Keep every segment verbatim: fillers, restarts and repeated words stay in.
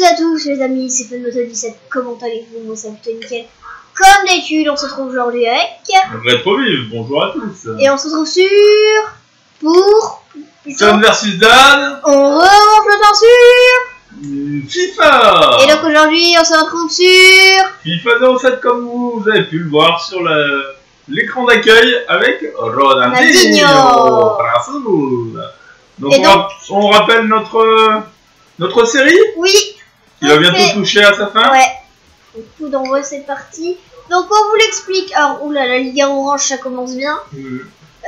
toutes et à tous les amis, c'est Fanbateau dix-sept, comment allez-vous? Moi ça me fait nickel. Comme d'habitude, on se retrouve aujourd'hui avec... Red Provive, bonjour à tous. Et on se retrouve sur... Pour... Tom versus Dan. On remonte le temps sur... FIFA. Et donc aujourd'hui, on se retrouve sur... FIFA zéro sept, comme vous, vous avez pu le voir sur l'écran la... d'accueil avec Ronaldinho. Donc, donc... On, ra... on rappelle notre... Notre série? Oui. Il va bientôt toucher à sa fin? Ouais. Du coup, d'envoi, c'est parti. Donc, on vous l'explique. Alors, oula, la Ligue Orange, ça commence bien. Mmh.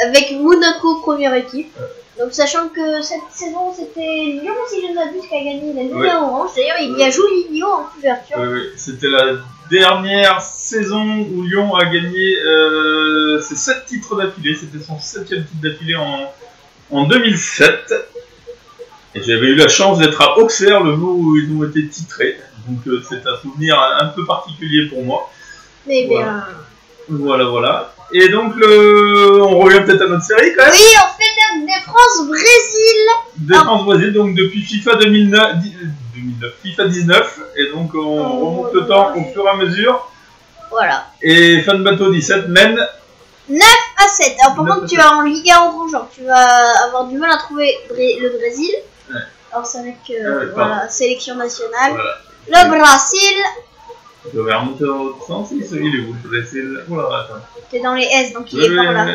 Avec Monaco, première équipe. Ouais. Donc, sachant que cette saison, c'était Lyon, si je ne m'abuse, qui a gagné la Ligue ouais. Orange. D'ailleurs, il y a Juninho en couverture. Oui, oui. C'était la dernière saison où Lyon a gagné euh, ses sept titres d'affilée. C'était son septième titre d'affilée en, en deux mille sept. Et j'avais eu la chance d'être à Auxerre le jour où ils ont été titrés, donc euh, c'est un souvenir un, un peu particulier pour moi. Mais voilà. bien... Voilà, voilà. Et donc, le... on revient peut-être à notre série quand même. Oui, on fait des France-Brésil. Des France-Brésil, donc depuis FIFA deux mille neuf, FIFA dix-neuf, et donc on oh, remonte oh, le temps ouais. au fur et à mesure. Voilà. Et Fanbateau dix-sept mène... neuf à sept. Alors par contre, tu vas en Ligue un, genre tu vas avoir du mal à trouver le Brésil. Ouais. Alors c'est avec euh, ah ouais, voilà, sélection nationale. Voilà. Le Brésil. Je vais remonter dans l'autre sens. Il est où le Brésil? Oh là là, attends. T'es dans les S, donc il est par là.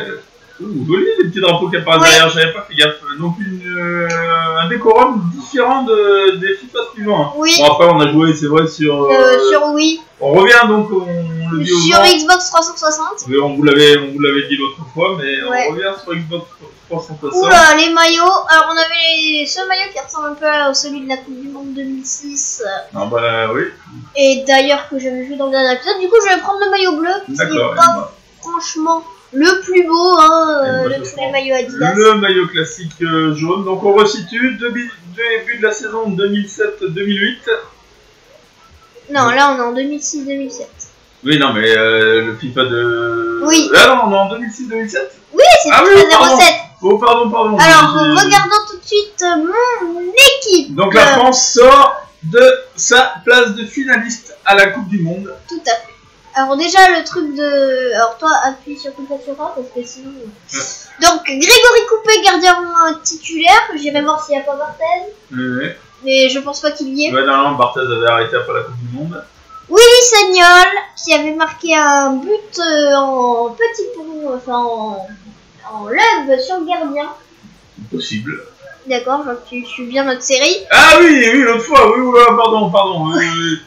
Ouh, joli les petits drapeaux qui apparaissent oui. derrière. J'avais pas fait gaffe. Donc une, euh, un décorum différent de, des FIFA suivants. Hein. Oui. Bon, après on a joué, c'est vrai, sur. Euh, euh, sur Wii. On revient donc. On le dit sur Xbox trois cent soixante. Oui, on vous l'avait, on vous l'avait dit l'autre fois, mais ouais. on revient sur Xbox trois cent soixante. Oula, les maillots. Alors on avait les... ce maillot qui ressemble un peu à celui de la Coupe du Monde deux mille six. Ah bah oui. Et d'ailleurs que j'avais vu dans le dernier épisode. Du coup, je vais prendre le maillot bleu. D'accord. Pas bah... franchement. Le plus beau, hein, euh, de tous les maillots Adidas. Le maillot classique euh, jaune. Donc on resitue début, début de la saison deux mille sept deux mille huit. Non, donc. Là on est en deux mille six deux mille sept. Oui, non, mais euh, le FIFA de... Oui. Là, non, on est en deux mille six deux mille sept. Oui, c'est ah, oui, deux mille sept. Oh, pardon, pardon. Alors, regardons tout de suite euh, mon équipe. Donc la France sort de sa place de finaliste à la Coupe du Monde. Tout à fait. Alors déjà le truc de... Alors toi appuie sur tout ça sur un parce que sinon... Ouais. Donc Grégory Coupé, gardien titulaire, j'irai voir s'il n'y a pas Barthez. Oui, oui. Mais je pense pas qu'il y ait. Ouais, non, non, Barthez avait arrêté après la Coupe du Monde. Willi Sagnol, qui avait marqué un but en petit pont, enfin en, en love sur le gardien. Possible. D'accord, tu suis bien notre série. Ah oui, oui, l'autre fois, oui, oui, pardon, pardon. Oui, oui.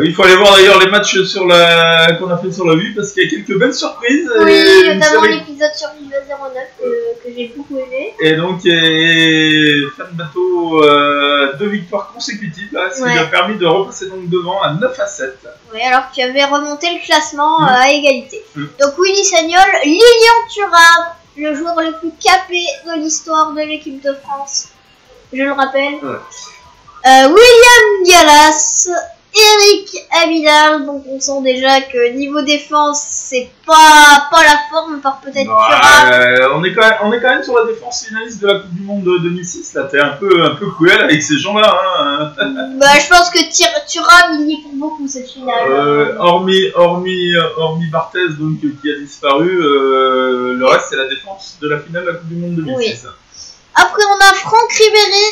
Il faut aller voir d'ailleurs les matchs sur la... qu'on a fait sur la vue parce qu'il y a quelques belles surprises. Oui, et notamment l'épisode sur FIFA zéro neuf euh, que j'ai beaucoup aimé. Et donc, et... Fanbateau, euh, deux victoires consécutives, là, ce qui ouais. lui a permis de repasser donc devant à neuf à sept. Oui, alors que tu avais remonté le classement mmh. à égalité. Mmh. Donc, Willi Sagnol, Lilian Thuram, le joueur le plus capé de l'histoire de l'équipe de France, je le rappelle. Ouais. Euh, William Gallas. Eric Abidal, donc on sent déjà que niveau défense, c'est pas, pas la forme, par peut-être bah, euh, on, est quand même, on est quand même sur la défense finaliste de la Coupe du Monde de deux mille six, là t'es un peu, un peu cruel avec ces gens-là. Hein. Bah je pense que Thuram, il y est pour beaucoup cette finale. Euh, hormis hormis, hormis Barthez, donc qui a disparu, euh, le reste c'est la défense de la finale de la Coupe du Monde deux mille six. Oui. Après on a Franck Ribéry.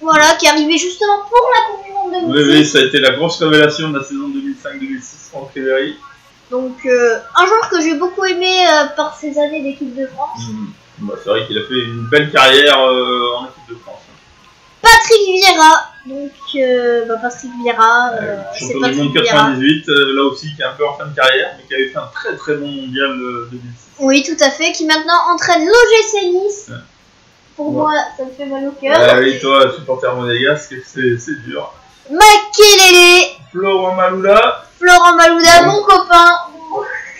Voilà, qui est arrivé justement pour la Coupe du Monde deux mille six. Oui, oui, ça a été la grosse révélation de la saison deux mille cinq deux mille six, Franck Ribéry. Donc, euh, un joueur que j'ai beaucoup aimé euh, par ses années d'équipe de France. Mmh. Bah, c'est vrai qu'il a fait une belle carrière euh, en équipe de France. Hein. Patrick Vieira, donc euh, bah, Patrick Vieira, euh, euh, c'est Patrick Vieira. quatre-vingt-dix-huit, euh, là aussi qui est un peu en fin de carrière, mais qui avait fait un très très bon mondial euh, deux mille six. Oui, tout à fait, qui maintenant entraîne l'O G C Nice. Ouais. Pour ouais. moi, ça me fait mal au cœur. Ah oui, toi, supporter monégasque, c'est dur. Makelele. Florent Malouda. Florent Malouda, mon copain.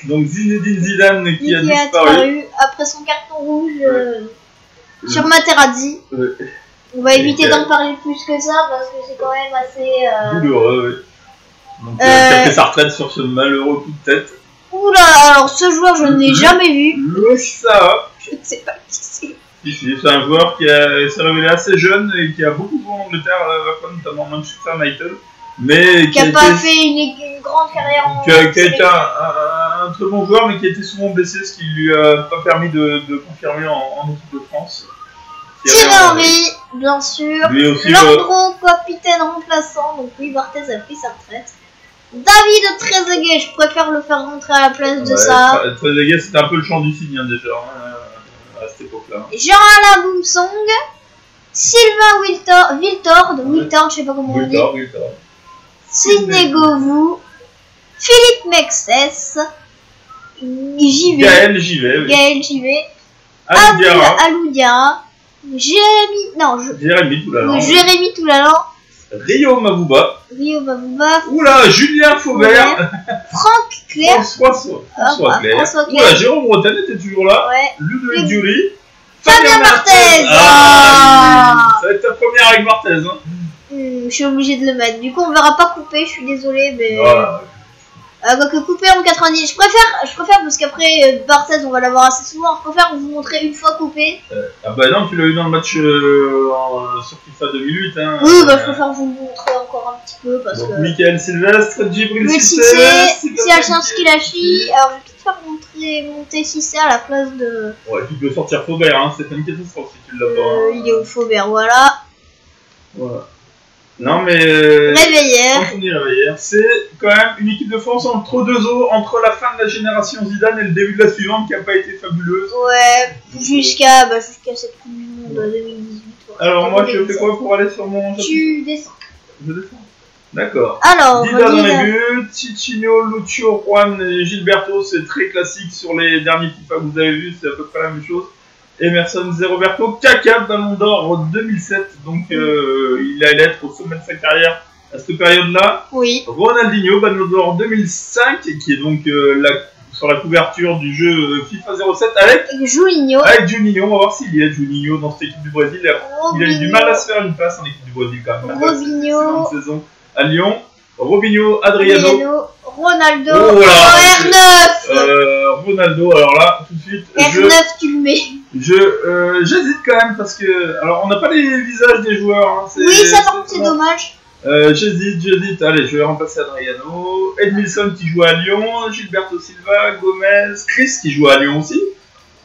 Donc Zinedine Zidane qui a, a disparu. disparu. Après son carton rouge ouais. euh, ouais. sur Materazzi. Ouais. On va éviter ouais. d'en parler plus que ça parce que c'est quand même assez... Euh... douloureux, oui. Donc, euh... il a fait sa retraite sur ce malheureux coup de tête. Oula, alors ce joueur, je ne l'ai jamais vu. Le ça. Je ne sais pas qui c'est. C'est un joueur qui s'est révélé assez jeune et qui a beaucoup joué en Angleterre, notamment en Manchester United, mais qui n'a pas fait une, une grande carrière en Angleterre. Qui a été un, un, un très bon joueur, mais qui a été souvent blessé, ce qui ne lui a pas permis de, de confirmer en, en équipe de France. Thierry Henry, bien sûr. Leur gros capitaine remplaçant, donc oui, Barthez a pris sa retraite. David Trezeguet, je préfère le faire rentrer à la place de ouais, ça. Trezeguet, c'était un peu le champ du signe hein, déjà hein, à cette époque-là. Jean-Alain Boumsong, Sylvain Wiltord, Wiltord, ouais. Wiltord, je sais pas comment Wiltord, on dit. Wiltord. Sidney Govou, Philippe Mexès, J V. Gaël J V. Oui. Gaël J V. Aloudia. Jérémy, non, je... Jérémy Toulalan. Jérémy Toulalan. Rio Mabouba. Rio Mabouba. Oula, Julien Faubert. Franck Claire. François, François, François ah, Claire. François Claire. Oula, Jérôme Bretagne était toujours là. Ouais. Ludovic Dury. Fabien Martaise. Ah, ah. Ça va être ta première avec Barthez. Hein. Mmh, je suis obligé de le mettre. Du coup, on verra pas Coupé, je suis désolé, mais. Voilà. Euh, quoique Coupé en quatre-vingt-dix, je préfère, je préfère parce qu'après euh, Barthez on va l'avoir assez souvent, je préfère vous montrer une fois Coupé. Euh, ah bah non, tu l'as eu dans le match euh, en, sur FIFA deux mille huit. Hein, oui, bah euh, je préfère vous le montrer encore un petit peu parce donc, que... Michael Sylvestre, Djibril Cissé, Sylvain Kilachi, alors je vais peut-être faire montrer, monter Cissé à la place de... Ouais, tu peux sortir Faubert, hein, c'est une catastrophe si tu l'as pas. Euh, il est au Faubert, voilà. Voilà. Non mais euh, Réveillère, c'est quand même une équipe de France entre deux eaux, entre la fin de la génération Zidane et le début de la suivante qui n'a pas été fabuleuse. Ouais, jusqu'à bah, jusqu'à cette Coupe du Monde ouais. deux mille dix-huit. Ouais. Alors Attends, moi je fais quoi pour aller sur mon... Tu descends. Je descends. D'accord. Alors, Zidane dans les buts, Cicinho, Lucio, Juan et Gilberto, c'est très classique sur les derniers FIFA que vous avez vus, c'est à peu près la même chose. Emerson, Zé Roberto, Kaka, Ballon d'Or en deux mille sept, donc euh, il allait être au sommet de sa carrière à cette période-là. Oui. Ronaldinho, Ballon d'Or en deux mille cinq, qui est donc euh, la, sur la couverture du jeu FIFA zéro sept avec Juninho. Avec Juninho, on va voir s'il y a Juninho dans cette équipe du Brésil. Robinho. Il a eu du mal à se faire une place en équipe du Brésil quand même. Robinho. Cette saison à Lyon. Robinho, Adriano. Adriano. Ronaldo, oh, voilà. oh, R neuf euh, Ronaldo, alors là, tout de suite... R neuf, je, tu le mets. J'hésite euh, quand même, parce que... Alors, on n'a pas les visages des joueurs. Hein, oui, ça par contre, c'est dommage. Euh, j'hésite, j'hésite. Allez, je vais remplacer Adriano. Edmilson qui joue à Lyon. Gilberto Silva, Gomez. Chris qui joue à Lyon aussi.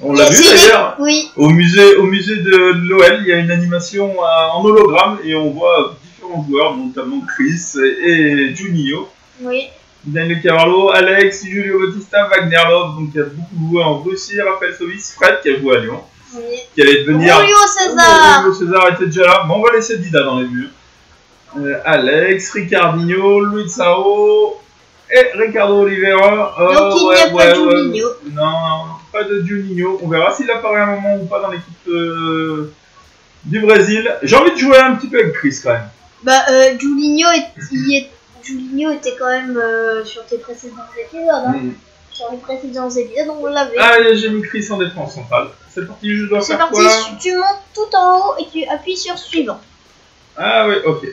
On l'a vu d'ailleurs. Oui. Au musée, au musée de l'O L, il y a une animation en hologramme. Et on voit différents joueurs, notamment Chris et Juninho. Oui. Daniel Carvalho, Alex, Julio Bautista, Wagner Love, donc qui a beaucoup joué en Russie, Raphaël Sovis, Fred qui a joué à Lyon, oui. qui allait devenir... Julio César Julio César était déjà là, mais on va laisser Dida dans les murs. Euh, Alex, Ricardinho, Luis Sao, et Ricardo Oliveira. Oh, donc il n'y a ouais, pas ouais, de Juninho. Ouais. Non, pas de Juninho. On verra s'il apparaît un moment ou pas dans l'équipe euh, du Brésil. J'ai envie de jouer un petit peu avec Chris quand même. Bah, euh, Juninho, il est... Juninho était quand même euh, sur tes précédents épisodes, hein mmh. sur les précédents épisodes, on l'avait. Ah, j'ai mis Chris en défense centrale. C'est parti, je dois faire quoi là ? C'est parti, tu montes tout en haut et tu appuies sur suivant. Ah oui, ok.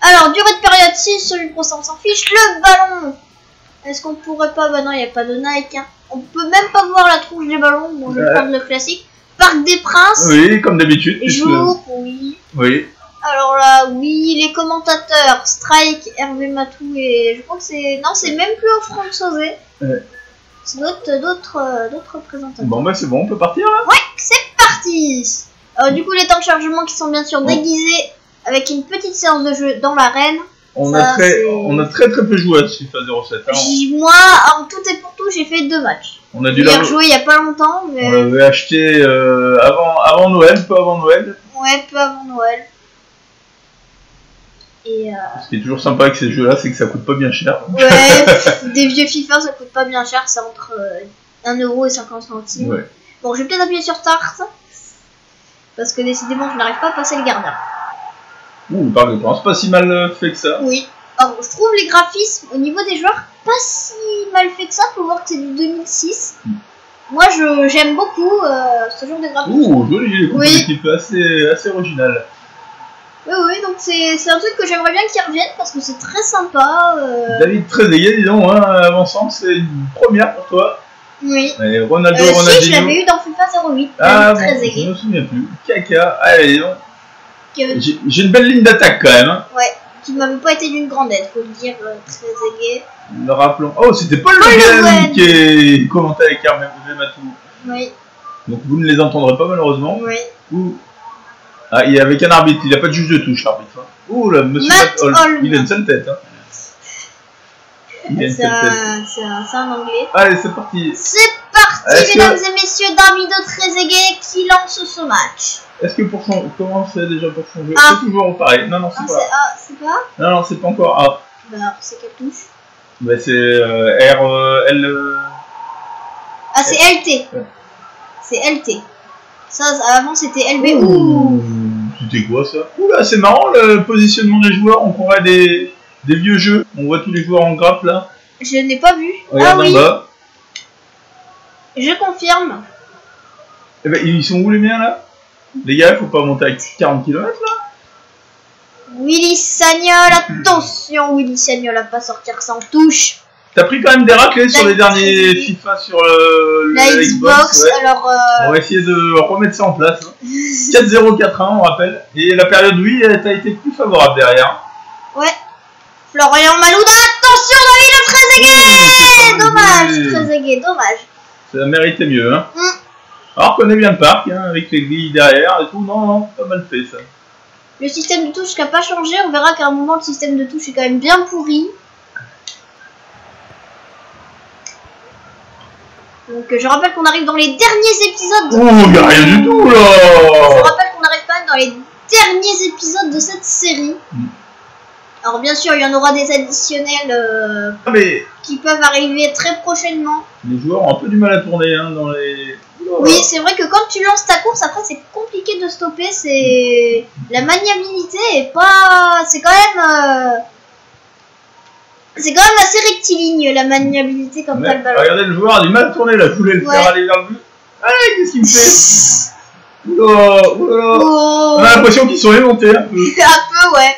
Alors, durée de période six, celui qu'on s'en fiche, le ballon. Est-ce qu'on pourrait pas ? Bah non, il n'y a pas de Nike. Hein. On peut même pas voir la tronche des ballons, bon, je vais prendre le classique. Parc des Princes. Oui, comme d'habitude. Jour, le... oui. Oui. Alors là, oui, les commentateurs, Strike, Hervé Matou et je crois que c'est... Non, c'est même plus au François. Ouais. C'est d'autres présentateurs. Bon bah c'est bon, on peut partir là. Ouais, c'est parti. Alors, du coup, les temps de chargement qui sont bien sûr déguisés avec une petite séance de jeu dans l'arène. On, Ça, a très, on a très très peu joué à FIFA zéro sept. Hein. Moi, en tout et pour tout, j'ai fait deux matchs. On a dû la rejouer il n'y a pas longtemps. Mais... On l'avait acheté euh, avant, avant Noël, peu avant Noël. Ouais, peu avant Noël. Et euh... Ce qui est toujours sympa avec ces jeux-là, c'est que ça coûte pas bien cher. Ouais, des vieux FIFA, ça coûte pas bien cher, c'est entre euh, un euro et cinquante centimes. Ouais. Bon, je vais peut-être appuyer sur Tarte, parce que décidément, je n'arrive pas à passer le gardien. Ouh, par exemple, c'est pas si mal fait que ça. Oui, alors je trouve les graphismes au niveau des joueurs pas si mal fait que ça, faut voir que c'est du deux mille six. Mmh. Moi, j'aime beaucoup euh, ce genre de graphismes. Ouh, joli, les compétitifs, assez, assez original. Oui, oui, donc c'est un truc que j'aimerais bien qu'il revienne parce que c'est très sympa. Euh... David Trezeguet, dis donc, hein, avant-centre, c'est une première pour toi. Oui. Mais Ronaldo, euh, Ronaldinho. Si, je l'avais eu dans FIFA zéro huit. Ah, bon, je me souviens plus. Caca. Allez, on... J'ai une belle ligne d'attaque quand même. Hein. Ouais, qui m'avait pas été d'une grande aide, faut le dire, Trezeguet. Le rappelons. Oh, c'était Paul Le Guen qui est commenté avec Hermé Matou. Oui. Donc vous ne les entendrez pas malheureusement. Oui. Ouh. Ah, il est avec un arbitre, il n'a pas de juge de touche, l'arbitre. Hein. Ouh, là, monsieur Matt Hall. Hall. Il a une sale tête. Hein. C'est un, un, un anglais. Allez, c'est parti. C'est parti, mesdames que... et messieurs, David Trezeguet qui lance ce match. Est-ce que pour son... Comment c'est déjà pour son jeu? Ah. C'est toujours pareil. Non, non, c'est pas. Ah, c'est pas Non, non, c'est pas encore A. Bah, c'est quelle touche? Bah, c'est euh, R, euh, L... Euh... Ah, c'est L T. Ouais. C'est L T. Ça, avant, c'était L B. Ouh. C'était quoi, ça? Ouh là, c'est marrant, le positionnement des joueurs. On pourrait des... Des vieux jeux, on voit tous les joueurs en grappe là. Je n'ai pas vu. Regarde ah oui. Bas. Je confirme. Eh ben, ils sont où les miens là? Les gars, faut pas monter à quarante kilomètres là. Willi Sagnol, attention, Willi Sagnol à pas sortir sans touche. T'as pris quand même des raclés sur les derniers FIFA sur le, la le Xbox. Xbox ouais. Alors, euh... on va essayer de remettre ça en place. Hein. quatre zéro quatre un, on rappelle. Et la période oui, t'as été plus favorable derrière. Ouais. Florent Malouda, attention David Trezeguet. Dommage, Trezeguet, dommage. Ça méritait mieux, hein. Mm. Alors qu'on est bien le parc, hein, avec l'aiguille derrière et tout. Non, non, pas mal fait ça. Le système de touche qui n'a pas changé, on verra qu'à un moment le système de touche est quand même bien pourri. Donc je rappelle qu'on arrive dans les derniers épisodes. De... Oh, il n'y a rien du tout là. Je rappelle qu'on arrive quand même dans les derniers épisodes de cette série. Mm. Alors bien sûr, il y en aura des additionnels euh, ah, mais qui peuvent arriver très prochainement. Les joueurs ont un peu du mal à tourner hein, dans les... Oh, oui, c'est vrai que quand tu lances ta course, après c'est compliqué de stopper. C'est la maniabilité est pas... C'est quand même... Euh... C'est quand même assez rectiligne la maniabilité quand t'as le ballon. Regardez, le joueur a du mal à tourner là, je voulais le ouais. faire aller vers le but. Allez, qu'est-ce qu'il me fait? Oula, oula. Oh. On a l'impression qu'ils sont éventés un peu. Un peu, ouais.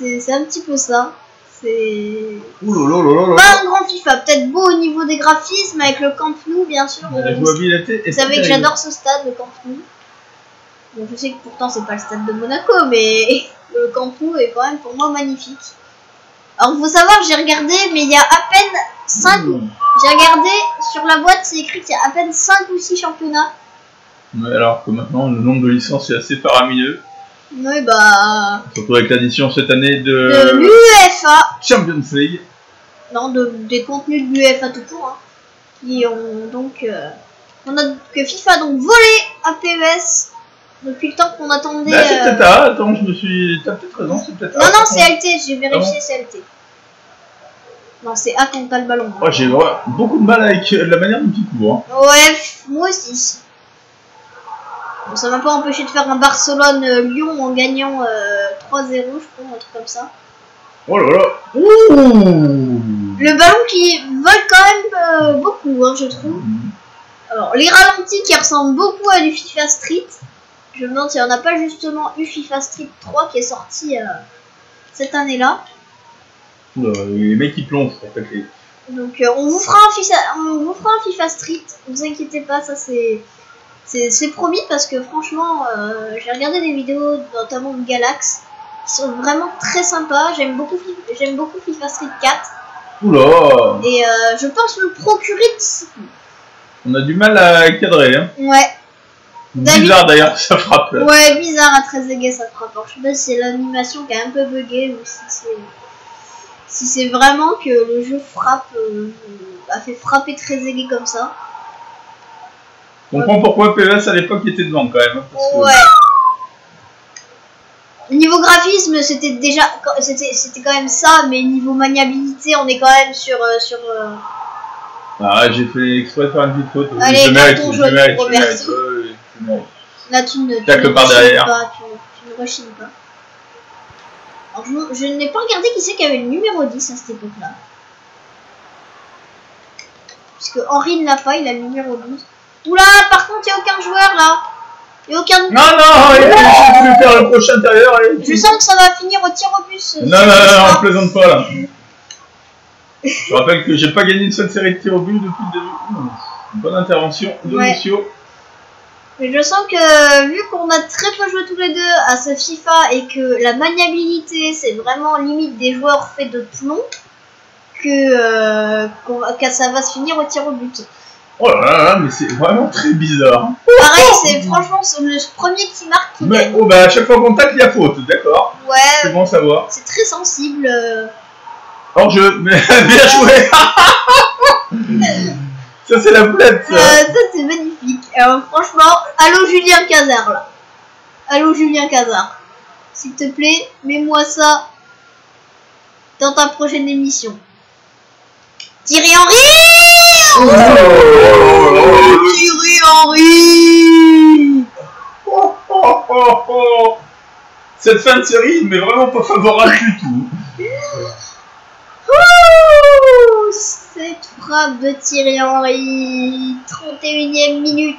C'est un petit peu ça. C'est pas un grand FIFA. Peut-être beau au niveau des graphismes avec le Camp Nou, bien sûr. La jouabilité. Vous savez que j'adore ce stade, le Camp Nou. Bon, je sais que pourtant c'est pas le stade de Monaco, mais le Camp Nou est quand même pour moi magnifique. Alors faut savoir, j'ai regardé, mais il y a à peine cinq. Mmh. J'ai regardé sur la boîte, c'est écrit qu'il y a à peine cinq ou six championnats. Ouais, alors que maintenant le nombre de licences est assez faramineux. Oui, bah. Surtout avec l'addition cette année de. De l'U E F A Champions League. Non, de, des contenus de l'U E F A tout court. Hein, qui ont donc. Euh, on a que FIFA a donc volé à P E S depuis le temps qu'on attendait. Bah, c'est peut-être A, attends, je me suis. T'as peut-être raison, c'est peut-être A. Non, non, c'est L T, j'ai vérifié, ah c'est L T. Non, c'est A quand t'as le ballon. Moi, hein. oh, j'ai ouais, beaucoup de mal avec la manière dont il court. Hein. Ouais, moi aussi. Bon, ça m'a pas empêché de faire un Barcelone-Lyon en gagnant euh, trois zéro, je crois, un truc comme ça. Oh là là. Ouh. Le ballon qui vole quand même euh, beaucoup, hein, je trouve. Alors, les ralentis qui ressemblent beaucoup à du FIFA Street. Je me demande s'il n'y en a pas justement eu FIFA Street trois qui est sorti euh, cette année-là. Oula, les mecs qui plongent, en fait. Donc, euh, on, vous fera un FIFA, on vous fera un FIFA Street, ne vous inquiétez pas, ça c'est... C'est promis parce que franchement, euh, j'ai regardé des vidéos, notamment de Galax, qui sont vraiment très sympas. J'aime beaucoup, j'aime beaucoup FIFA Street quatre. Oula. Et euh, je pense me procurer d'ici. On a du mal à cadrer, hein. Ouais. Bizarre d'ailleurs, ça frappe. Là. Ouais, bizarre à Trezeguet, ça frappe. Alors, je sais pas si c'est l'animation qui est un peu buggée ou si c'est si c'est vraiment que le jeu frappe, euh, a fait frapper Trezeguet comme ça. On comprend pourquoi P E S à l'époque était devant quand même. Parce que... Ouais. Niveau graphisme, c'était déjà, c'était quand même ça, mais niveau maniabilité, on est quand même sur sur. Ah, j'ai fait exprès de faire une petite faute. Allez, je mérite, je mérite, je mérite. Là, tu ne. Tacle par derrière. Pas, tu, tu ne rechines pas. Alors, je, je n'ai pas regardé qui c'est qui avait le numéro dix à cette époque-là, puisque Henry ne l'a pas, il a le numéro douze. Oula, par contre, il n'y a aucun joueur là. Il n'y a aucun. Non, non, il a voulu faire le prochain intérieur. Allez. Je sens que ça va finir au tir au but. Non, non, non, on ne plaisante pas là. Je rappelle que j'ai pas gagné une seule série de tir au but depuis le début. Bonne intervention de ouais. Lucio. Mais je sens que vu qu'on a très peu joué tous les deux à ce FIFA et que la maniabilité c'est vraiment limite des joueurs faits de plomb, que, euh, qu que ça va se finir au tir au but. Oh là là, là mais c'est vraiment très bizarre. Pareil, c'est franchement le premier qui marque qui mais, oh, bah, à chaque fois qu'on tacle, il y a faute, d'accord. Ouais. C'est bon à savoir. C'est très sensible. Hors jeu, bien joué. Ça c'est la boulette. Ça, euh, ça c'est magnifique. Alors, franchement, allô Julien Cazard là. Allô Julien Cazard. S'il te plaît, mets-moi ça dans ta prochaine émission. Thierry Henry. Oh, oh, oh, oh, oh. Thierry Henry. Oh, oh, oh, oh. Cette fin de série mais vraiment pas favorable du tout. Oh, cette frappe de Thierry Henry, trente et unième minute.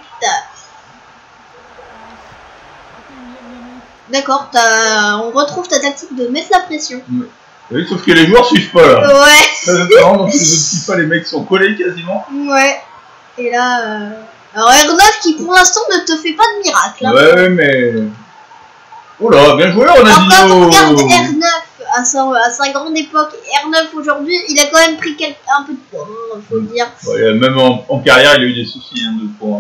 D'accord, on retrouve ta tactique de mettre la pression. Oui. Oui, sauf que les joueurs suivent pas là. Ouais. Ça marrant, donc ils ne suivent pas, les mecs sont collés quasiment. Ouais. Et là, euh... alors R neuf qui pour l'instant ne te fait pas de miracle. Hein. Ouais, mais. Oh là, bien joué, on a dit. Quand on regarde R neuf à sa, à sa grande époque, R neuf aujourd'hui, il a quand même pris quelques, un peu de poids, hein, faut le dire. Ouais, même en, en carrière, il a eu des soucis hein, de poids.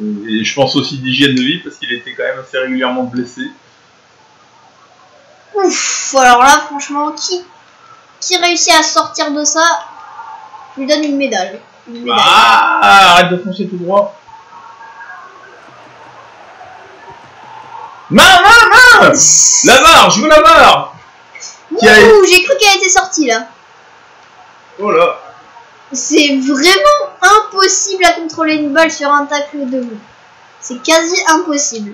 Hein. Et, et je pense aussi d'hygiène de vie parce qu'il était quand même assez régulièrement blessé. Ouf, alors là, franchement, qui, qui réussit à sortir de ça, je lui donne une médaille. Une médaille. Ah, arrête de foncer tout droit. Main, main, main. La barre, je veux la barre. Ouh, a... j'ai cru qu'elle était sortie, là. Oh là. C'est vraiment impossible à contrôler une balle sur un tacle de vous. C'est quasi impossible.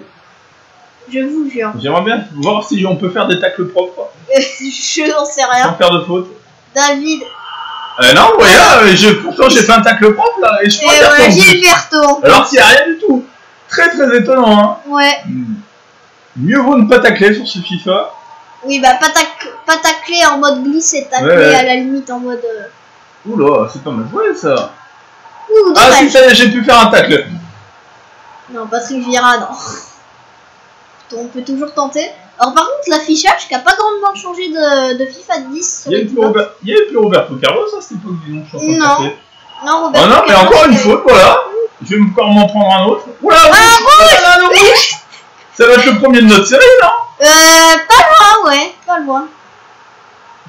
Je vous jure. J'aimerais bien voir si on peut faire des tacles propres. Je n'en sais rien. Sans faire de faute. David. Euh, non, ouais, ah. euh, je, pourtant j'ai fait un tacle propre là. Et je crois euh, ouais, Gilberto. Alors qu'il n'y a rien du tout. Très très étonnant. Hein. Ouais. Mmh. Mieux vaut ne pas tacler sur ce FIFA. Oui, bah pas, tac pas tacler en mode glisse et tacler ouais. à la limite en mode. Euh... Oula, c'est pas mal joué ça. Ouh, ah si, ça j'ai pu faire un tacle. Non, Patrick Vieira, non. On peut toujours tenter. Alors par contre l'affichage qui n'a pas grandement changé de, de FIFA dix. Il y a eu plus Roberto Carlos à cette époque du nom. Non, non Roberto. Ah non mais encore une faute voilà. Je vais encore m'en prendre un autre. Oula, ah rouge. Ça va être le premier de notre série non? Euh pas loin ouais, pas loin.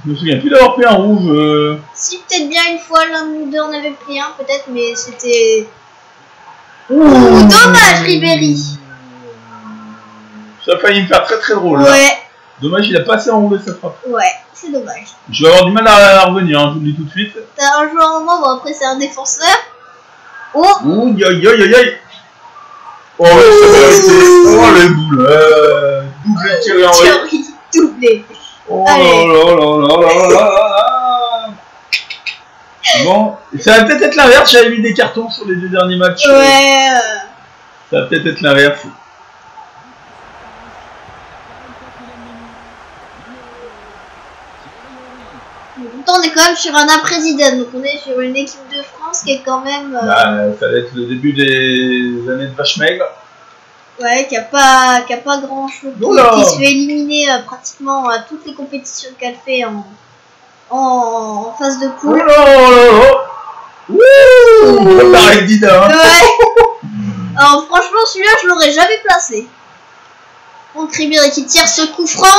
Je me souviens plus d'avoir pris un rouge. Euh... Si peut-être bien une fois l'un de nous deux en avait pris un peut-être mais c'était. Ouh dommage Ribéry. Ça a failli me faire très très drôle. Ouais. Là. Dommage, il a pas assez enroulé sa frappe. Ouais, c'est dommage. Je vais avoir du mal à, à revenir, hein, je vous le dis tout de suite. T'as un joueur en main, bon après c'est un défenseur. Oh Ouh, yo yo yo yo. Oh, ouais, ça oh les boules. Euh, doublé tiré en vrai. Doublé. Oh là là là là là. Bon, ça va peut-être être l'inverse, j'avais mis des cartons sur les deux derniers matchs. Ouais. Ça va peut-être être, être l'inverse. On est quand même sur un après-Zidane, donc on est sur une équipe de France qui est quand même. Euh... Bah, ça va être le début des années de vache maigre. Ouais, qui a pas, qui a pas grand chose. Qui se fait éliminer euh, pratiquement à toutes les compétitions qu'elle fait en, en, en phase de poule. Oh ouh, pareil Dida. Hein. Ouais. Alors franchement, celui-là, je l'aurais jamais placé. Franck Ribéry qui tire ce coup franc.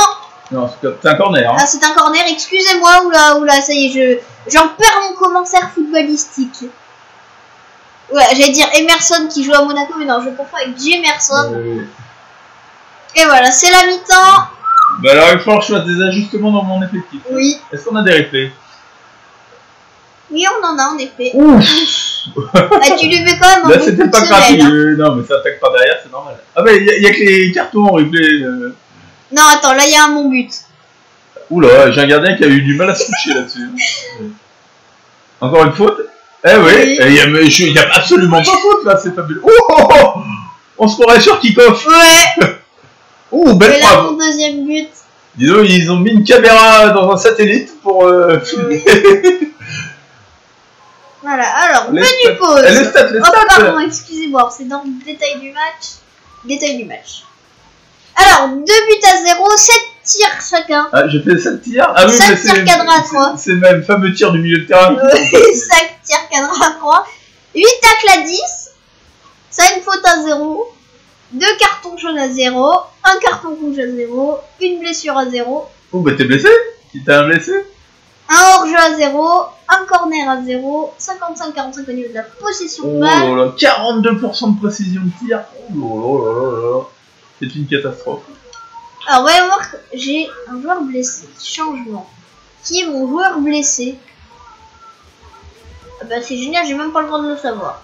Non, c'est un corner. Hein. Ah, c'est un corner, excusez-moi, oula, oula, ça y est, je j'en perds mon commentaire footballistique. Ouais, j'allais dire Emerson qui joue à Monaco, mais non, je confonds avec Emerson. Euh... Et voilà, c'est la mi-temps. Bah alors, il faut que je fasse des ajustements dans mon effectif. Oui. Est-ce qu'on a des replays? Oui, on en a en effet. Ouf. Ah, tu lui mets quand même en là, c'était pas gratuit. Hein. Non, mais ça attaque par derrière, c'est normal. Ah, bah, il n'y a, a que les cartons en replay. Euh... Non, attends, là il y a un bon but. Oula, j'ai un gardien qui a eu du mal à se toucher là-dessus. Encore une faute? Eh oui, oui. Eh, il n'y a, a absolument pas faute là, c'est fabuleux. Oh, oh, oh. On se croirait sur kick-off. Ouais. Ouh, belle frappe. Mon deuxième but. Dis donc, ils ont mis une caméra dans un satellite pour euh, filmer. Oui. Voilà, alors, menu pause. Le stat, le stat. Oh, pardon, excusez-moi, c'est dans le détail du match. Détail du match. Alors, deux buts à zéro, sept tirs chacun. Ah, j'ai fait sept tirs. Ah oui, mais c'est sept tirs cadre à trois. C'est le fameux tir du milieu de terrain. cinq tirs cadre à trois. huit tacles à dix. Ça a une faute à zéro. deux cartons jaunes à zéro. un carton rouge à zéro. Une blessure à zéro. Oh, bah t'es blessé. Tu t'es un blessé. un hors-jeu à zéro, un corner à zéro, cinquante-cinq quarante-cinq au niveau de la possession de balle. Oh là là, quarante-deux pour cent de précision de tir. Oh là là là, c'est une catastrophe. Alors, voyons voir que j'ai un joueur blessé. Changement. Qui est mon joueur blessé? Ah bah, c'est génial, j'ai même pas le droit de le savoir.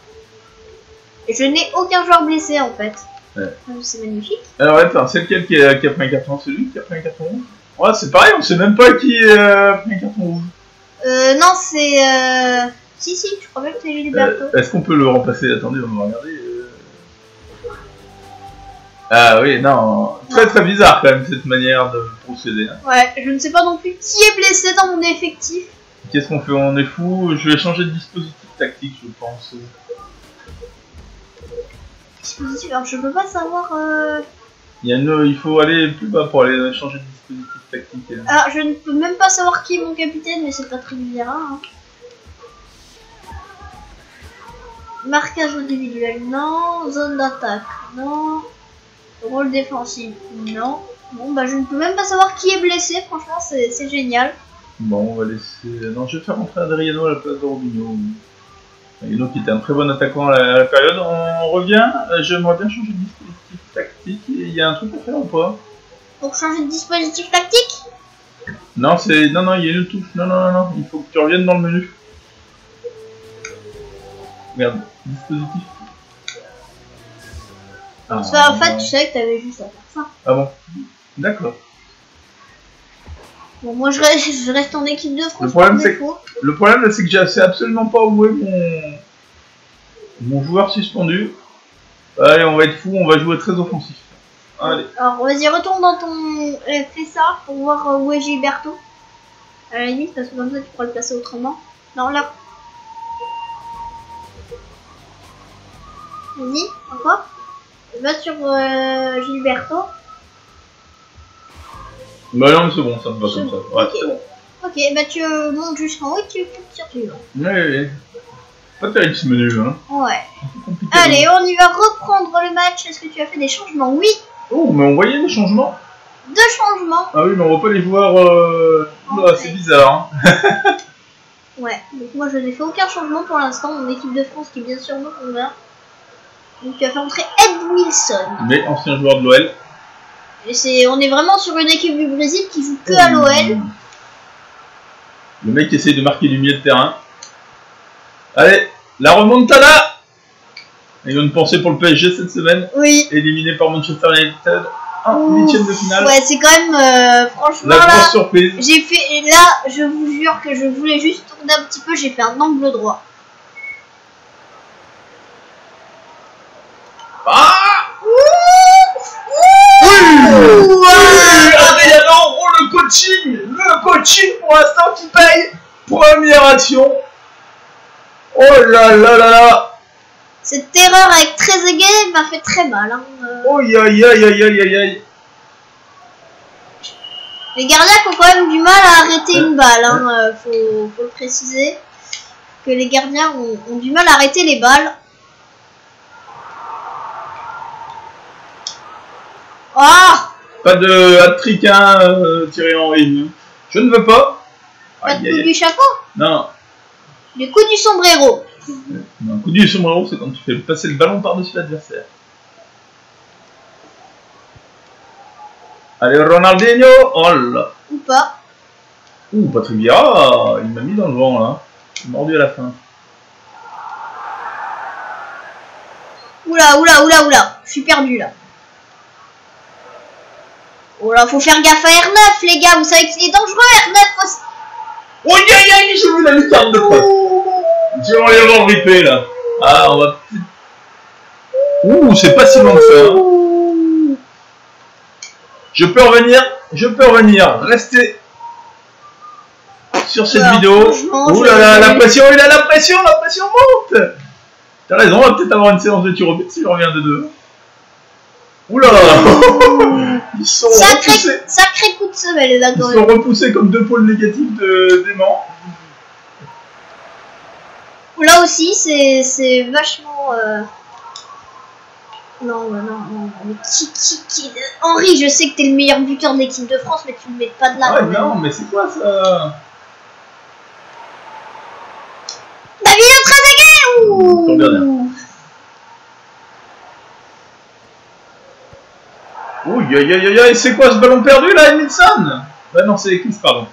Et je n'ai aucun joueur blessé en fait. Ouais. C'est magnifique. Alors, attends, c'est lequel qui est à quatre-vingt-quatorze? Celui qui a quatre-vingt-quatorze? Ouais, c'est pareil, on sait même pas qui est euh, un carton rouge. Euh, non, c'est. Euh... Si, si, je crois même que c'est Gilberto. Euh, Est-ce qu'on peut le remplacer? Attendez, on va regarder. Euh... Ah oui, non. Très très bizarre quand même cette manière de procéder. Hein. Ouais, je ne sais pas non plus qui est blessé dans mon effectif. Qu'est-ce qu'on fait? On est fou. Je vais changer de dispositif tactique, je pense. Dispositif, alors je peux pas savoir. Euh... Il y a une... Il faut aller plus bas pour aller changer de dispositif. Tactique, hein. Alors, je ne peux même pas savoir qui est mon capitaine, mais c'est Patrick Vieira. Hein. Marquage individuel, non. Zone d'attaque, non. Rôle défensif, non. Bon, bah, je ne peux même pas savoir qui est blessé, franchement, c'est génial. Bon, on va laisser. Non, je vais faire rentrer Adriano à la place de Robinho. Adriano qui était un très bon attaquant à la période. On revient, j'aimerais bien changer de dispositif tactique. Il y a un truc à faire ou pas? Pour changer de dispositif tactique? Non, c'est. Non, non, il y a une touche. Non, non, non, non. Il faut que tu reviennes dans le menu. Merde. Dispositif. Ah, ça, en euh... fait, tu savais que t'avais juste à faire ça. Ah bon? D'accord. Bon, moi, je reste, je reste en équipe de France. Le problème, c'est le problème, c'est que je sais absolument pas où est mon. Mon joueur suspendu. Allez, on va être fou. On va jouer très offensif. Allez. Alors vas-y, retourne dans ton... Euh, fais ça pour voir où est Gilberto. À la limite, parce que comme ça tu pourras le placer autrement. Non, là. Vas-y, encore. Va sur euh, Gilberto. Bah non, mais c'est bon, ça me va comme ça. Ouais, okay. C'est bon. Ok, bah tu euh, montes jusqu'en haut et tu cliques sur lui. Oui, oui. Pas terrible ce menu, hein. Ouais. Allez, on y va reprendre le match. Est-ce que tu as fait des changements? Oui. Oh, mais on voyait des changements. Deux changements. Ah oui, mais on voit pas les joueurs... Euh... Oh, c'est bizarre. Hein. Ouais, donc moi je n'ai fait aucun changement pour l'instant. Mon équipe de France qui est bien sûr mon combat. Donc tu as fait entrer Edmilson. Mais ancien joueur de l'O L. Et c'est, on est vraiment sur une équipe du Brésil qui joue que oh. à l'O L. Le mec essaye de marquer du milieu de terrain. Allez, la remontada. Et une pensée pour le P S G cette semaine. Oui. Éliminé par Manchester United en huitième de finale. Ouais, c'est quand même euh, franchement la grosse surprise. J'ai fait et là, je vous jure que je voulais juste tourner un petit peu. J'ai fait un angle droit. Ah ouh ouh ouh Adriano, oh le coaching, le coaching pour l'instant qui paye. Première action. Oh là là là là. Cette terreur avec Trezeguet m'a fait très mal. Hein. Euh... Oh aïe aïe aïe aïe aïe aïe. Les gardiens ont quand même du mal à arrêter une balle. Hein. Euh, faut, faut le préciser. Que les gardiens ont, ont du mal à arrêter les balles. Ah oh. Pas de hat-trick, hein, euh, Thierry Henry. Je ne veux pas. Pas aïe, de coup aïe, du aïe. chapeau. Non. Le coup du sombrero. Un coup du sombrero, c'est quand tu fais passer le ballon par-dessus l'adversaire. Allez, Ronaldinho. Oh là. Ou pas. Ouh, Patrick Vieira. Il m'a mis dans le vent, là. Il m'a mordu à la fin. Oula, oula, oula, oula. Je suis perdu, là. Oh là, faut faire gaffe à R neuf, les gars. Vous savez qu'il est dangereux, R neuf. Faut... Oh, y'a, yeah, y'a, yeah, j'ai vu la lucarne de près. Je vais aller avoir ripé là. Ah, on va. Ouh, c'est pas si long que ça. Hein. Je peux revenir, je peux revenir. Restez. sur cette voilà, vidéo. Ouh là là, la pression, il a la pression, la pression monte. T'as raison, on va peut-être avoir une séance de tir au but si on revient de deux. Ouh là là. Ils sont sacré, repoussés. Sacré coup de semelle, les adorés. Ils sont repoussés comme deux pôles négatifs d'aimant. Là aussi, c'est vachement... Euh... Non, non, non, mais qui, qui, qui... Henri, je sais que t'es le meilleur buteur de l'équipe de France, mais tu ne me mets pas de là. Ouais, non, mais c'est quoi ça? David Trezeguet. Ouh. Ouh, aïe, aïe, aïe, c'est quoi ce ballon perdu là, Edmilson? Bah non, c'est Chris, pardon.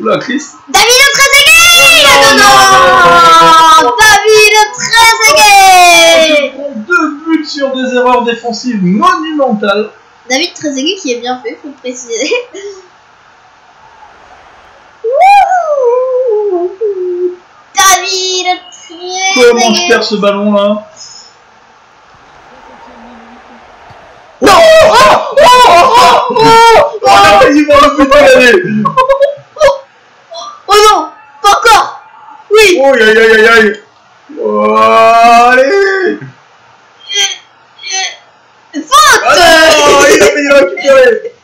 Oula, Chris. David Trezeguet. Non, non, non, David Trezeguet. Sur des erreurs défensives monumentales. David Trezeguet qui est bien fait, faut le préciser. David Trezeguet. Comment je perds ce ballon là? Oh, oh, oh, oh, oh, oh, on a failli voir le but de l'année. Oh non, pas encore. Oui. Oh, aïe, aïe, aïe, aïe. Oh, allez. Ah non, il a failli récupérer.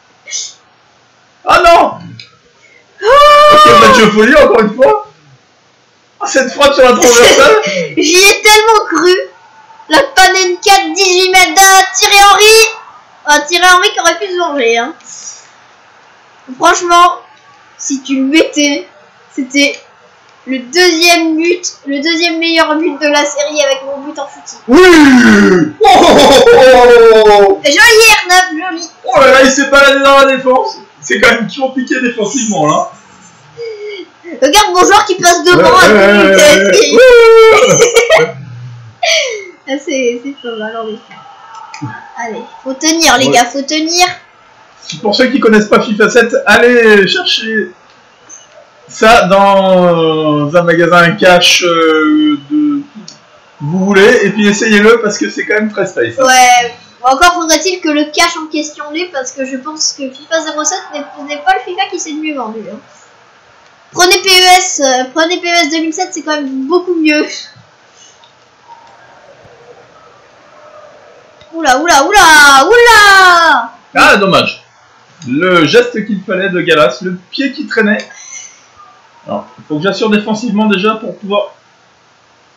Ah non. Ok, match de folie encore une fois. Ah, cette frappe sur la transversale. J'y ai tellement cru. La Panenka de dix-huit mètres de Thierry Henry. Ah, Thierry Henry qui aurait pu se venger, hein. Franchement, si tu le mettais, c'était le deuxième but, le deuxième meilleur but de la série avec mon but en footy. Oui. Oh, oh, oh, oh. Joli Hernan, joli. Oh là là, il s'est baladé dans la défense. C'est quand même toujours piqué défensivement là. Regarde mon joueur qui passe devant. Ouais, ouais, c'est pas mal en effet. Allez, faut tenir les ouais. gars, faut tenir. Pour ceux qui connaissent pas FIFA sept, allez chercher ça dans un magasin cash euh, de vous voulez, et puis essayez-le parce que c'est quand même très stylé. Ouais, encore faudrait-il que le cash en question l'ait, parce que je pense que FIFA zéro sept n'est pas le FIFA qui s'est le mieux vendu. Hein. Prenez P E S, euh, prenez P E S deux mille sept, c'est quand même beaucoup mieux. Oula, oula, oula, oula. Ah, dommage. Le geste qu'il fallait de Galas, le pied qui traînait. Alors, faut que j'assure défensivement déjà pour pouvoir...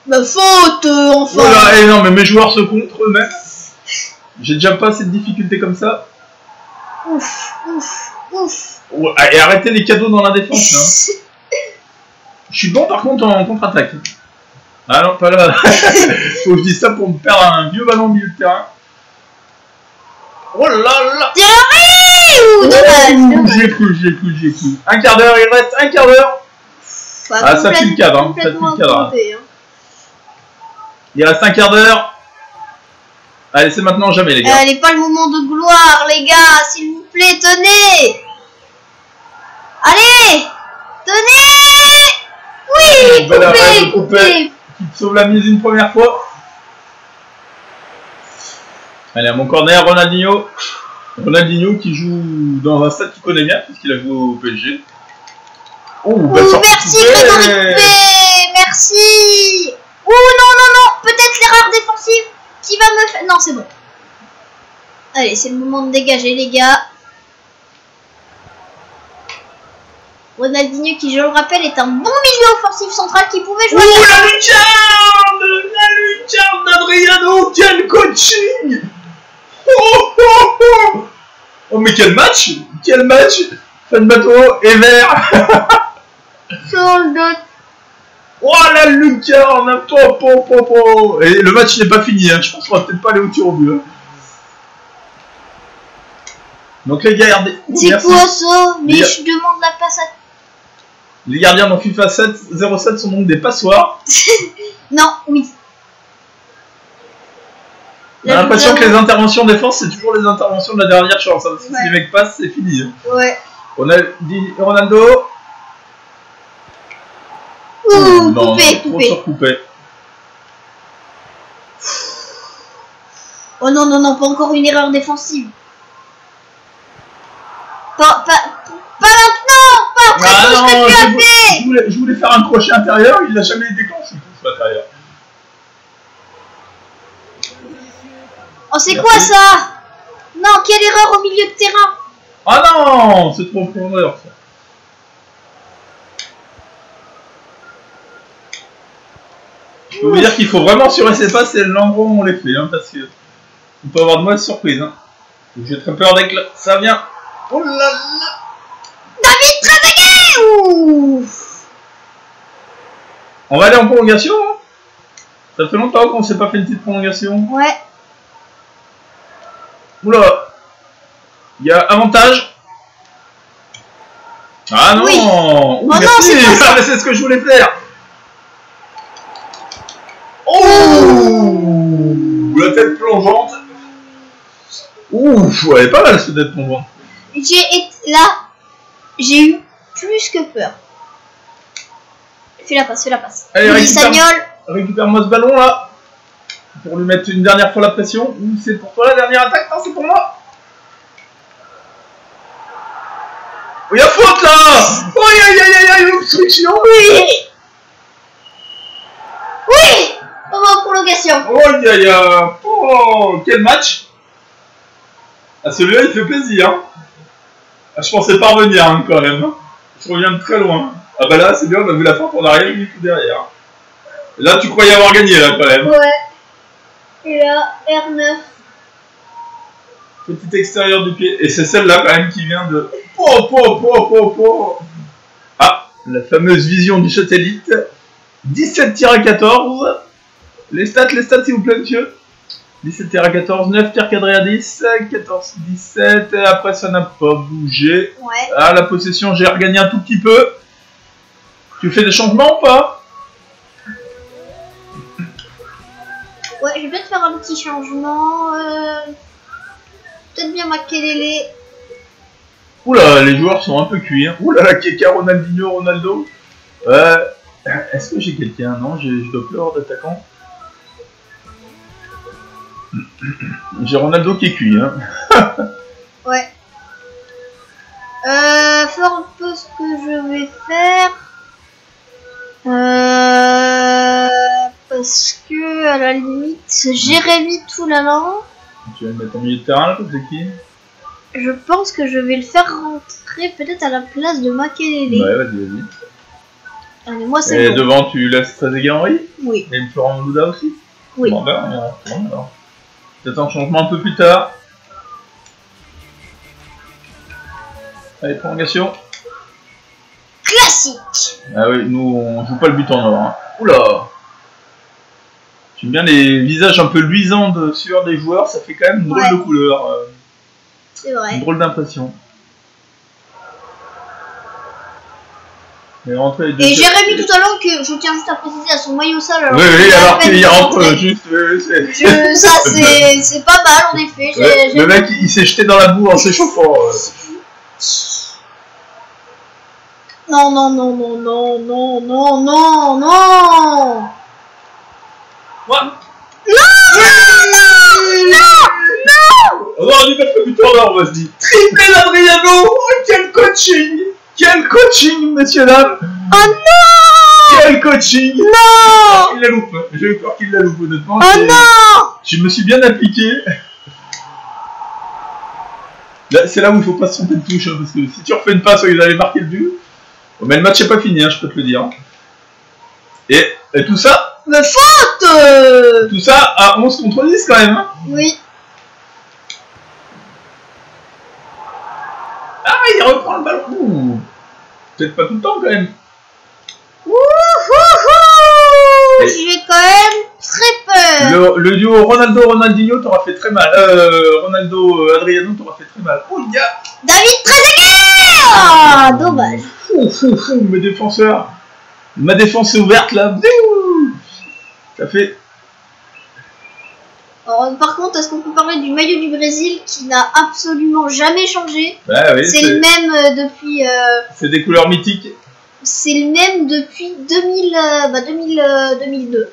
Ma faute, euh, enfin. Voilà, et non, mais mes joueurs se contre eux-mêmes. J'ai déjà pas cette difficulté comme ça. Ouf, ouf, ouf. Ouais, et arrêtez les cadeaux dans la défense. Hein. Je suis bon par contre en contre-attaque. Ah non, pas là. Faut que je dise ça pour me perdre un vieux ballon au milieu de terrain. Oh là là. Thierry, dommage. J'ai cru, j'ai cru, j'ai cru. Un quart d'heure, il reste un quart d'heure. Bah, ah, ça fait le cadre, hein. Ça fait le cadre. Hein. Il reste un quart d'heure. Allez, c'est maintenant jamais, les gars. Allez, pas le moment de gloire, les gars. S'il vous plaît, tenez. Allez, tenez. Oui, voilà, coupez, coupez. Qui te sauve la mise une première fois. Allez, à mon corner, Ronaldinho. Ronaldinho qui joue dans un stade qu'il connaît bien, puisqu'il a joué au P S G. Oh, bah Ouh, merci, Grégory Coupé. Merci. Ouh, non, non, non. Peut-être l'erreur défensive qui va me faire... Non, c'est bon. Allez, c'est le moment de dégager, les gars. Ronaldinho qui, je le rappelle, est un bon milieu offensif central qui pouvait jouer... Ouh, la lucarne. La lucarne d'Adriano. Quel coaching. Oh, oh, oh. Oh, mais quel match. Quel match. Fanbateau est vert. Soldat. Oh la lucarne. Po, po, po, po. Et le match n'est pas fini, hein. Je pense qu'on va peut-être pas aller au tir au but. Hein. Donc les gars, c'est quoi ça? Mais je demande la passe à... Les gardiens dans FIFA sept zéro sept sont donc des passoires. Non, oui. J'ai l'impression que les interventions défense, c'est toujours les interventions de la dernière chance. Hein, parce que ouais. Si les mecs passent, c'est fini. Hein. Ouais. On a dit Ronaldo. Ouh, non, coupé, coupé. Trop surcoupé. Oh non, non, non, pas encore une erreur défensive. Pas, pas, pas maintenant, pas ah non, je, je, voulais, je, voulais, je voulais faire un crochet intérieur, il n'a jamais été déclenché, ce l'intérieur. Oh, c'est quoi ça? Non, quelle erreur au milieu de terrain. Ah non, c'est trop profondeur ça. Je peux vous dire qu'il faut vraiment sur les espaces, c'est l'endroit où on les fait, hein, parce que on peut avoir de mauvaises surprises. Hein. J'ai très peur dès que ça vient. Oh là là, David Trezeguet. On va aller en prolongation. Hein. Ça fait longtemps qu'on ne s'est pas fait une petite prolongation. Ouais. Oula. Il y a avantage. Ah non. Oui. Oh, oh merci. Ah, c'est ce que je voulais faire. Oh, la tête plongeante. Ouf, elle est pas mal cette tête plongeante. J'ai été là. J'ai eu plus que peur. Fais la passe, fais la passe. Allez, oui, récupère, récupère-moi ce ballon là. Pour lui mettre une dernière fois la pression. Ou c'est pour toi la dernière attaque? Non, c'est pour moi. Oh, il y a faute là. Oh, aïe aïe aïe aïe, obstruction. Oui. Oui. On va en prolongation. Oh, y a, y a... oh, quel match. Ah, celui-là, il fait plaisir. Hein. Ah, je pensais pas revenir hein, quand même. Je reviens de très loin. Ah bah là, c'est bien, on a vu la fin, on n'a rien vu tout derrière. Là, tu croyais avoir gagné, là, quand même. Ouais. Et là, R neuf. Petit extérieur du pied. Et c'est celle-là, quand même, qui vient de... Oh, oh, oh, oh, oh. Ah, la fameuse vision du satellite. dix-sept tirs à quatorze. Les stats, les stats, s'il vous plaît, monsieur. dix-sept tirs à quatorze, neuf tirs cadrés à dix, quatorze, dix-sept, et après ça n'a pas bougé. Ouais. Ah, la possession, j'ai regagné un tout petit peu. Tu fais des changements ou pas? Ouais, je vais peut-être faire un petit changement. Euh... Peut-être bien Makelele. Oula, les joueurs sont un peu cuits. Hein. Oula, la Keka, Ronaldinho, Ronaldo. Euh... Est-ce que j'ai quelqu'un? Non, je dois plus avoir d'attaquant. J'ai Ronaldo qui est cuit, hein. Ouais. Euh, faire un peu ce que je vais faire. Euh, parce que, à la limite, Jérémy Toulalan. Tu vas le mettre en milieu de terrain, là, c'est qui? Je pense que je vais le faire rentrer peut-être à la place de Makelele. Ouais, vas-y, vas-y. Allez, moi, c'est... Et bon. Devant, tu laisses Trezeguet Henry? Oui. Et Florent Malouda aussi? Oui. Bon, ben, on va alors. Peut-être un changement un peu plus tard. Allez, prolongation. Classique. Ah oui, nous on joue pas le but en or. Hein. Oula. J'aime bien les visages un peu luisants de sueur des joueurs, ça fait quand même une drôle ouais. de couleur. Euh, C'est vrai. Une drôle d'impression. Et, et j'ai remis tout à l'heure que je tiens juste à préciser à son maillot sale. Alors oui, oui, alors qu'il rentre juste. Je, ça, c'est pas mal en effet. Ouais, le mec, il, il s'est jeté dans la boue en s'échauffant. Non, non, non, non, non, non, non, non, non. What? Non, non, non, non, non. On aurait dû mettre le but en or, on va se dire. Triplé d'Adriano, oh, quel coaching! Quel coaching, messieurs dames! Oh non! Quel coaching! Non! Il la loupe, j'ai eu peur qu'il la loupe honnêtement. Oh non! Je me suis bien appliqué. C'est là où il faut pas se tromper de touche, hein, parce que si tu refais une passe où ils avaient marqué le but. Bon, mais le match n'est pas fini, hein, je peux te le dire. Et, et tout ça. Mais faute! Tout ça à onze contre dix quand même. Hein. Oui. Ah, il reprend le ballon. Peut-être pas tout le temps, quand même. Wouhouhou. J'ai quand même très peur. Le, le duo Ronaldo-Ronaldinho t'aura fait très mal. Euh, Ronaldo-Adriano t'aura fait très mal. Oh, il y a... David Trezeguet. Ah, dommage. Fou, fou, fou, mes défenseurs. Ma défense est ouverte, là. Ça fait... Alors, par contre, est-ce qu'on peut parler du maillot du Brésil qui n'a absolument jamais changé? Bah, oui, c'est le même depuis... Euh, c'est des couleurs mythiques. C'est le même depuis deux mille, euh, bah, deux mille, euh, deux mille deux.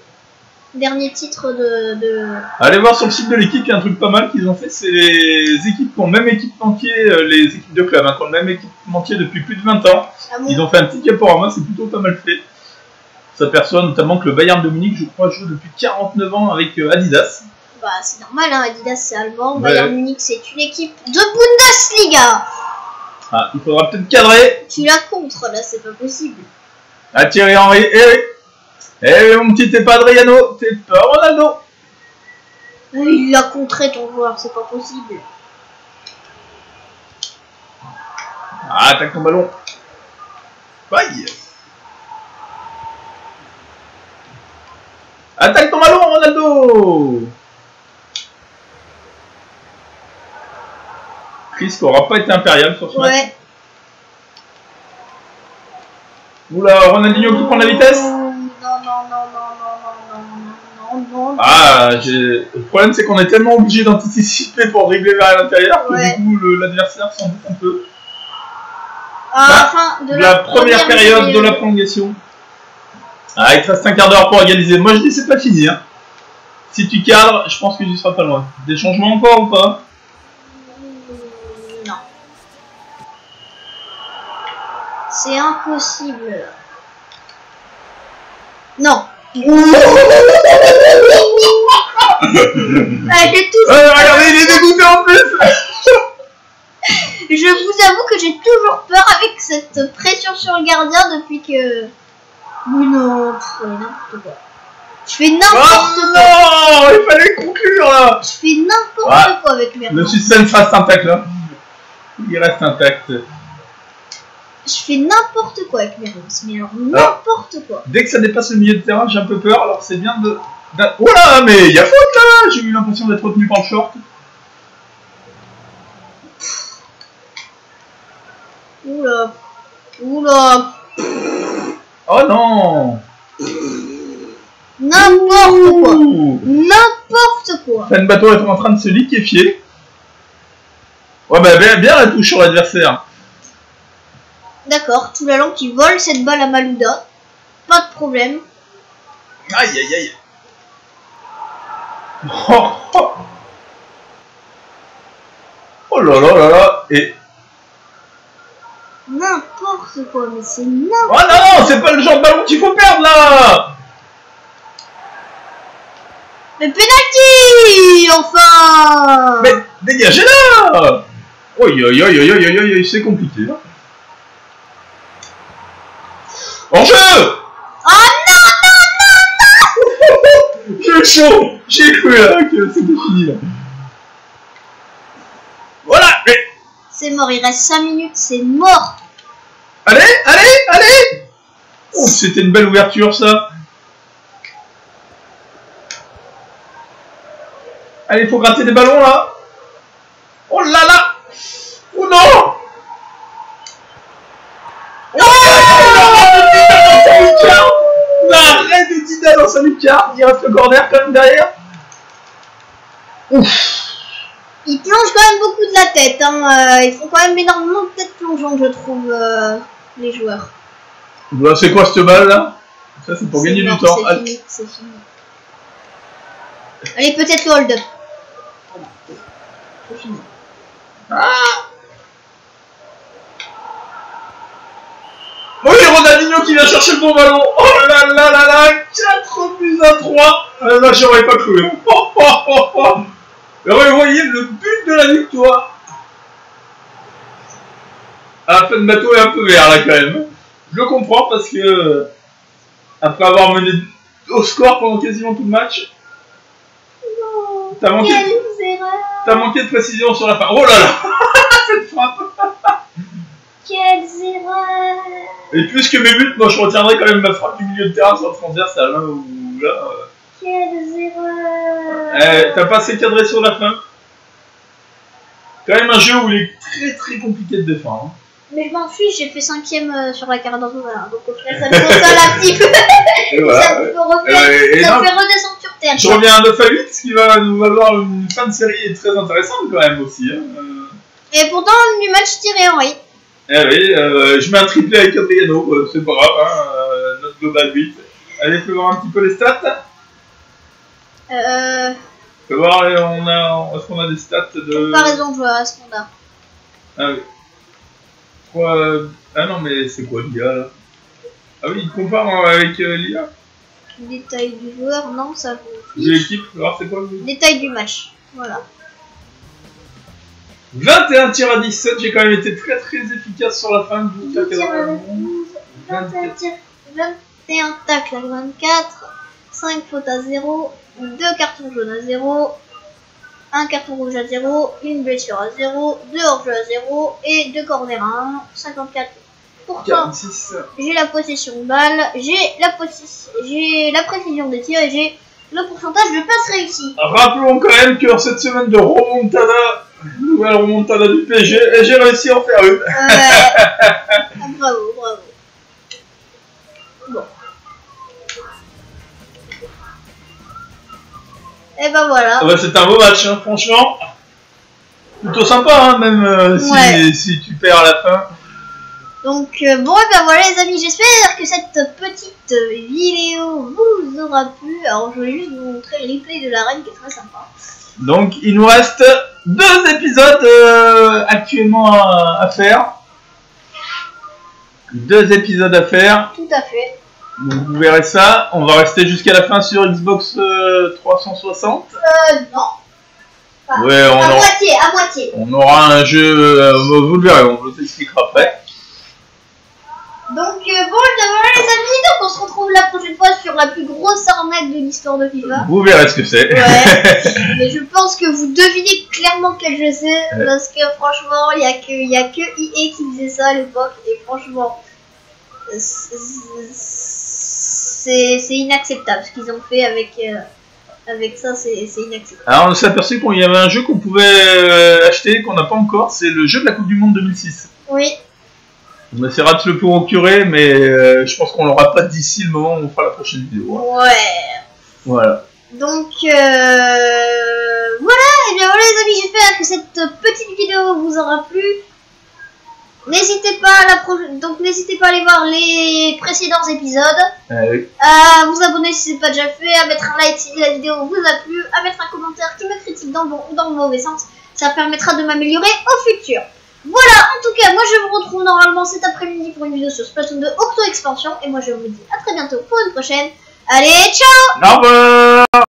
Dernier titre de, de... Allez voir sur le site de l'équipe, il y a un truc pas mal qu'ils ont fait, c'est les équipes qui ont le même équipementier, les équipes de club, hein, qui ont le même équipementier depuis plus de vingt ans. Ah bon, ils ont fait un petit diaporama, c'est plutôt pas mal fait. Ça s'aperçoit notamment que le Bayern de Munich, je crois, joue depuis quarante-neuf ans avec Adidas. Bah c'est normal, hein, Adidas c'est allemand, ouais. Bayern Munich c'est une équipe de Bundesliga. Ah, il faudra peut-être cadrer. Tu la contre, là, c'est pas possible. Ah, Thierry Henry, eh oui. Eh oui, mon petit, t'es pas Adriano, t'es pas Ronaldo. Il l'a contré, ton joueur, c'est pas possible. Ah, attaque ton ballon. Bye. Attaque ton ballon, Ronaldo. Chris qui aura pas été impérial sur son ouais. match. Oula, Ronaldinho qui prend la vitesse. Non, non, non, non, non, non, non, non. Ah, j'ai... Le problème, c'est qu'on est tellement obligé d'anticiper pour dribbler vers l'intérieur que ouais. du coup, l'adversaire s'en doute un peu. Ah, enfin, de la, la première, première période de, de la prolongation. Ah, il te reste un quart d'heure pour égaliser. Moi, je dis, c'est pas fini. Hein. Si tu cadres, je pense que tu seras pas loin. Des changements encore ou pas? Non. C'est impossible. Non. Allez, tous euh, regardez, il est dégoûté en plus. Je vous avoue que j'ai toujours peur avec cette pression sur le gardien depuis que... Mais non, je fais n'importe quoi. Je fais n'importe oh quoi. Non, il fallait conclure là. Je fais n'importe ouais. quoi avec mes... Le suspense reste intact là. Il reste intact. Je fais n'importe quoi avec mes réponses, mais alors n'importe quoi. Dès que ça dépasse le milieu de terrain, j'ai un peu peur, alors c'est bien de... Oh là, mais il y a faute là. J'ai eu l'impression d'être retenu par le short. Oula. Oula. Oh non. N'importe quoi. N'importe quoi. Fanbateau est en train de se liquéfier. Ouais, bah bien, bien la touche sur l'adversaire. D'accord, tout la langue qui vole cette balle à Malouda. Pas de problème. Aïe aïe aïe. Oh, oh. oh là là là là. Et. N'importe quoi, mais c'est n'importe quoi. Oh non, non, c'est pas le genre de ballon qu'il faut perdre là. Mais pénalty, enfin. Mais dégagez là. Oi oi oi oi oi oi, c'est compliqué là. En jeu. Oh non, non, non, non. J'ai chaud. J'ai cru là que c'était fini là. Voilà. C'est mort, il reste cinq minutes, c'est mort. Allez, allez, allez. Oh, c'était une belle ouverture ça. Allez, faut gratter des ballons là. Oh là là. Oh non. Arrête de Zidane dans sa lucarne, il reste le corner quand même derrière. Ouf. Il plonge quand même beaucoup de la tête, hein. Ils font quand même énormément de tête plongeante, je trouve, euh, les joueurs. Bah, c'est quoi cette balle là? Ça c'est pour gagner du temps. C'est fini, c'est fini. Allez, peut-être le hold-up. Voilà. C'est fini. Ah. Oui, Ronaldinho qui vient chercher le bon ballon. Oh là là là là, quatre buts à trois. Euh, là, j'aurais pas cru. Oh, oh, oh, oh. Alors, vous voyez le but de la victoire. Ah, Fanbateau est un peu vert là quand même. Je le comprends parce que après avoir mené au score pendant quasiment tout le match, non, t'as manqué, t'as manqué de précision sur la fin. Oh là là, cette frappe. Quelles erreurs! Et plus que mes buts, moi je retiendrai quand même ma frappe du milieu de terrain sur le transversal. Hein, ou là. Euh... Quelles erreurs! Eh, t'as pas assez cadré sur la fin. Quand même un jeu où il est très très compliqué de défendre. Hein. Mais je m'en fiche, j'ai fait cinquième euh, sur la carte d'en tout. Voilà. Donc au final, ça me console un petit peu. Et voilà, ça me fait euh, redescendre sur terre. Je reviens à neuf à huit, ce qui va nous avoir une fin de série est très intéressante quand même aussi. Hein. Et pourtant, le match tiré Henry. Eh oui, euh, je mets un triplé avec Adriano, euh, c'est pas grave, hein, euh, notre global huit. Allez, fais voir un petit peu les stats. Euh... On peut voir, on a, est-ce qu'on a des stats de... Comparaison de joueurs, est-ce qu'on a... Ah oui. Quoi, euh... Ah non, mais c'est quoi l'I A là? Ah oui, il compare avec euh, l'I A. Détail du joueur, non, ça vous... J'ai l'équipe, alors c'est quoi le... Détail du match, voilà. vingt et un tirs à dix-sept, j'ai quand même été très très efficace sur la fin du tacle. vingt et un tacles à vingt-quatre, cinq fautes à zéro, deux cartons jaunes à zéro, un carton rouge à zéro, une blessure à zéro, deux hors-jeu à zéro et deux corners à un, cinquante-quatre. Pourtant, j'ai la possession de balle, j'ai la, j'ai la précision des tirs et j'ai le pourcentage de passes réussies. Rappelons quand même que cette semaine de remontada, nouvelle remontada du P S G, et j'ai réussi à en faire une. Euh, ah, bravo, bravo. Bon. Et ben voilà. Ah bah c'est un beau match, hein, franchement. Plutôt sympa, hein, même euh, si, ouais. si tu perds à la fin. Donc euh, bon, et ben voilà les amis, j'espère que cette petite vidéo vous aura plu. Alors je vais juste vous montrer le replay de l'arène qui est très sympa. Donc il nous reste deux épisodes euh, actuellement à, à faire. Deux épisodes à faire. Tout à fait. Donc vous verrez ça. On va rester jusqu'à la fin sur Xbox euh, trois cent soixante. Euh non. Enfin, ouais, on à aura... moitié, à moitié. On aura un jeu, euh, vous le verrez, on vous expliquera après. Donc, euh, bon, je voilà les amis, donc on se retrouve la prochaine fois sur la plus grosse arnaque de l'histoire de FIFA. Vous verrez ce que c'est. Ouais, mais je pense que vous devinez clairement quel jeu c'est, ouais. Parce que franchement, il n'y a, a que I A qui faisait ça à l'époque, et franchement, c'est inacceptable ce qu'ils ont fait avec, euh, avec ça, c'est inacceptable. Alors, on s'est aperçu qu'il y avait un jeu qu'on pouvait acheter, qu'on n'a pas encore, c'est le jeu de la Coupe du Monde deux mille six. Oui. On essaiera de se le procurer, mais euh, je pense qu'on l'aura pas d'ici le moment où on fera la prochaine vidéo. Hein. Ouais. Voilà. Donc, euh, voilà. Et bien voilà les amis, j'espère que cette petite vidéo vous aura plu. N'hésitez pas à la pro... donc n'hésitez pas à aller voir les précédents épisodes. Ah oui. À vous abonner si ce n'est pas déjà fait, à mettre un like si la vidéo vous a plu, à mettre un commentaire qui me critique dans le bon ou dans le mauvais sens. Ça permettra de m'améliorer au futur. Voilà, en tout cas, moi je vous retrouve normalement cet après-midi pour une vidéo sur Splatoon deux Octo Expansion. Et moi je vous dis à très bientôt pour une prochaine. Allez, ciao! Au revoir!